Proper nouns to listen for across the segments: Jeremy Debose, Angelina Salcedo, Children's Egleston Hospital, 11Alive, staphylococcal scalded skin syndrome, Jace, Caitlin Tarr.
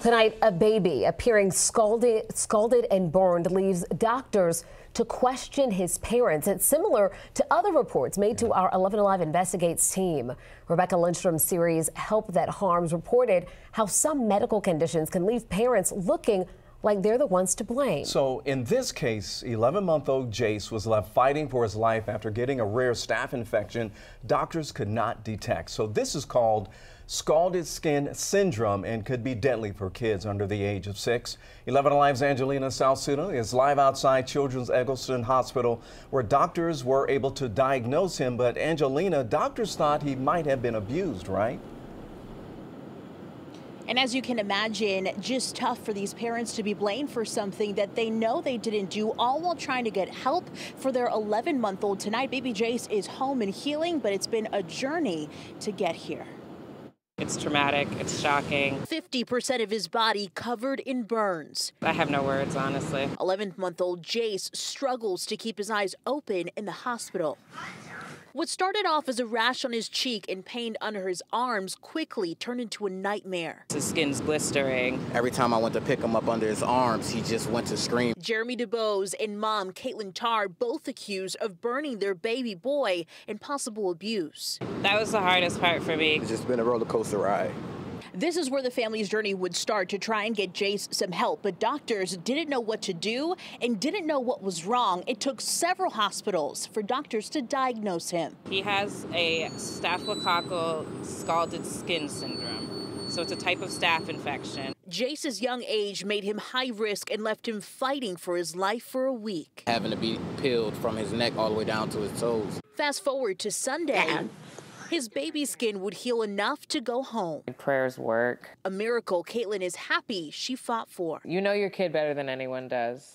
Tonight, a baby appearing scalded and burned leaves doctors to question his parents. It's similar to other reports made to our 11 Alive Investigates team. Rebecca Lindstrom's series, Help That Harms, reported how some medical conditions can leave parents looking like they're the ones to blame. So in this case, 11-month-old Jace was left fighting for his life after getting a rare staph infection doctors could not detect. So this is called scalded skin syndrome and could be deadly for kids under the age of 6. 11 Alive's Angelina Salcedo is live outside Children's Egleston Hospital, where doctors were able to diagnose him. But Angelina, doctors thought he might have been abused, right? And as you can imagine, just tough for these parents to be blamed for something that they know they didn't do, all while trying to get help for their 11-month-old. Tonight, baby Jace is home and healing, but it's been a journey to get here. It's traumatic, it's shocking. 50% of his body covered in burns. I have no words, honestly. 11-month-old Jace struggles to keep his eyes open in the hospital. What started off as a rash on his cheek and pain under his arms quickly turned into a nightmare. His skin's blistering. Every time I went to pick him up under his arms, he just went to scream. Jeremy Debose and mom Caitlin Tarr both accused of burning their baby boy and possible abuse. That was the hardest part for me. It's just been a roller coaster ride. This is where the family's journey would start to try and get Jace some help, but doctors didn't know what to do and didn't know what was wrong. It took several hospitals for doctors to diagnose him. He has a staphylococcal scalded skin syndrome, so it's a type of staph infection. Jace's young age made him high risk and left him fighting for his life for a week. Having to be peeled from his neck all the way down to his toes. Fast forward to Sunday. His baby's skin would heal enough to go home. Prayers work. A miracle Caitlin is happy she fought for. You know your kid better than anyone does.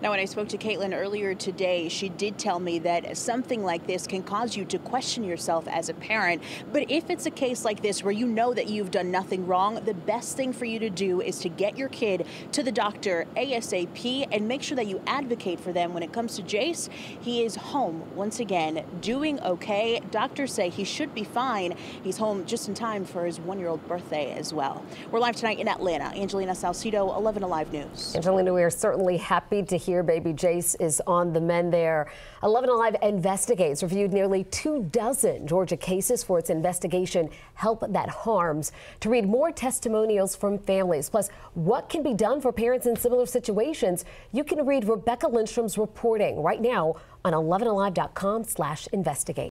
Now, when I spoke to Caitlin earlier today, she did tell me that something like this can cause you to question yourself as a parent. But if it's a case like this where you know that you've done nothing wrong, the best thing for you to do is to get your kid to the doctor ASAP and make sure that you advocate for them. When it comes to Jace, he is home once again, doing okay. Doctors say he should be fine. He's home just in time for his 1-year-old birthday as well. We're live tonight in Atlanta. Angelina Salcedo, 11 Alive News. Angelina, we are certainly happy to hear baby Jace is on the mend there. 11 Alive Investigates reviewed nearly 2 dozen Georgia cases for its investigation, Help That Harms, to read more testimonials from families. Plus, what can be done for parents in similar situations? You can read Rebecca Lindstrom's reporting right now on 11alive.com/investigate.